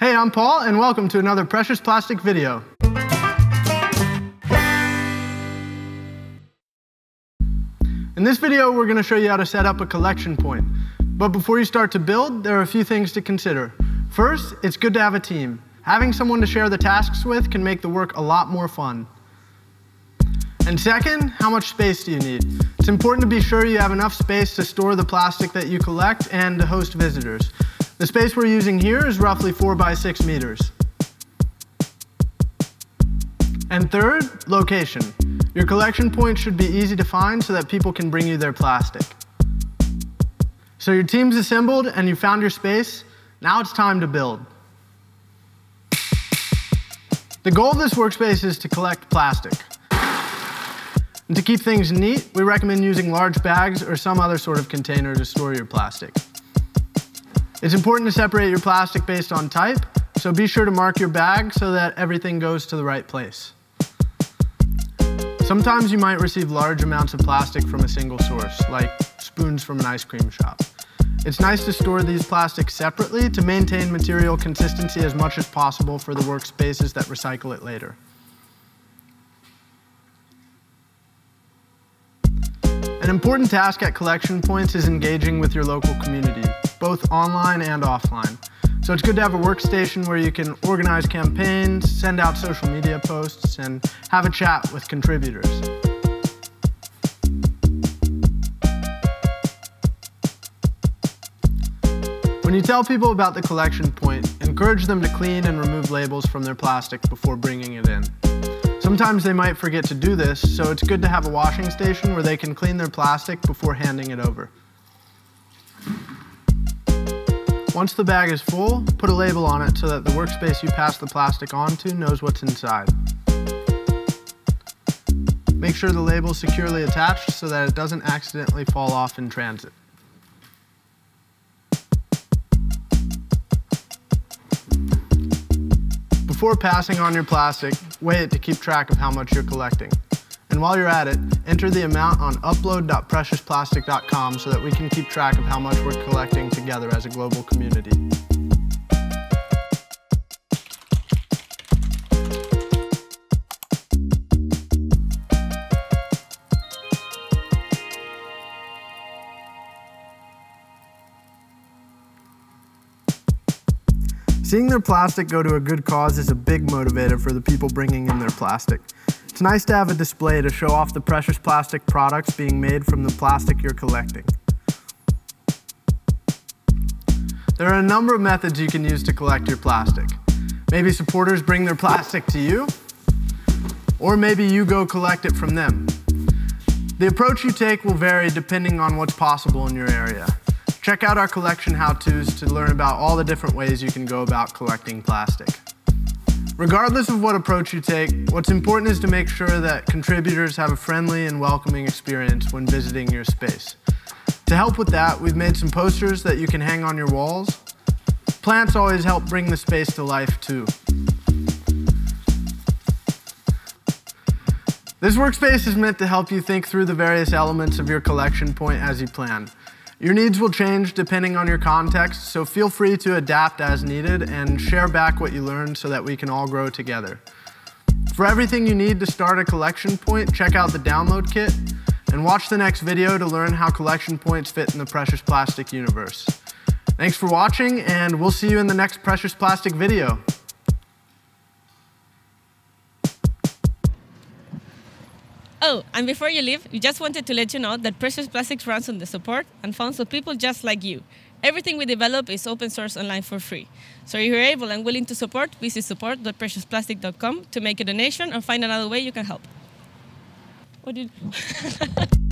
Hey, I'm Paul, and welcome to another Precious Plastic video. In this video, we're going to show you how to set up a collection point. But before you start to build, there are a few things to consider. First, it's good to have a team. Having someone to share the tasks with can make the work a lot more fun. And second, how much space do you need? It's important to be sure you have enough space to store the plastic that you collect and to host visitors. The space we're using here is roughly 4 by 6 meters. And third, location. Your collection point should be easy to find so that people can bring you their plastic. So your team's assembled and you found your space. Now it's time to build. The goal of this workspace is to collect plastic. And to keep things neat, we recommend using large bags or some other sort of container to store your plastic. It's important to separate your plastic based on type, so be sure to mark your bag so that everything goes to the right place. Sometimes you might receive large amounts of plastic from a single source, like spoons from an ice cream shop. It's nice to store these plastics separately to maintain material consistency as much as possible for the workspaces that recycle it later. An important task at collection points is engaging with your local community, both online and offline. So it's good to have a workstation where you can organize campaigns, send out social media posts, and have a chat with contributors. When you tell people about the collection point, encourage them to clean and remove labels from their plastic before bringing it in. Sometimes they might forget to do this, so it's good to have a washing station where they can clean their plastic before handing it over. Once the bag is full, put a label on it so that the workspace you pass the plastic on to knows what's inside. Make sure the label is securely attached so that it doesn't accidentally fall off in transit. Before passing on your plastic, weigh it to keep track of how much you're collecting. And while you're at it, enter the amount on upload.preciousplastic.com so that we can keep track of how much we're collecting together as a global community. Seeing their plastic go to a good cause is a big motivator for the people bringing in their plastic. It's nice to have a display to show off the precious plastic products being made from the plastic you're collecting. There are a number of methods you can use to collect your plastic. Maybe supporters bring their plastic to you, or maybe you go collect it from them. The approach you take will vary depending on what's possible in your area. Check out our collection how-tos to learn about all the different ways you can go about collecting plastic. Regardless of what approach you take, what's important is to make sure that contributors have a friendly and welcoming experience when visiting your space. To help with that, we've made some posters that you can hang on your walls. Plants always help bring the space to life too. This workspace is meant to help you think through the various elements of your collection point as you plan. Your needs will change depending on your context, so feel free to adapt as needed and share back what you learned so that we can all grow together. For everything you need to start a collection point, check out the download kit and watch the next video to learn how collection points fit in the precious plastic universe. Thanks for watching, and we'll see you in the next Precious Plastic video. Oh, and before you leave, we just wanted to let you know that Precious Plastics runs on the support and funds of people just like you. Everything we develop is open source online for free. So if you're able and willing to support, visit support.preciousplastic.com to make a donation or find another way you can help. What did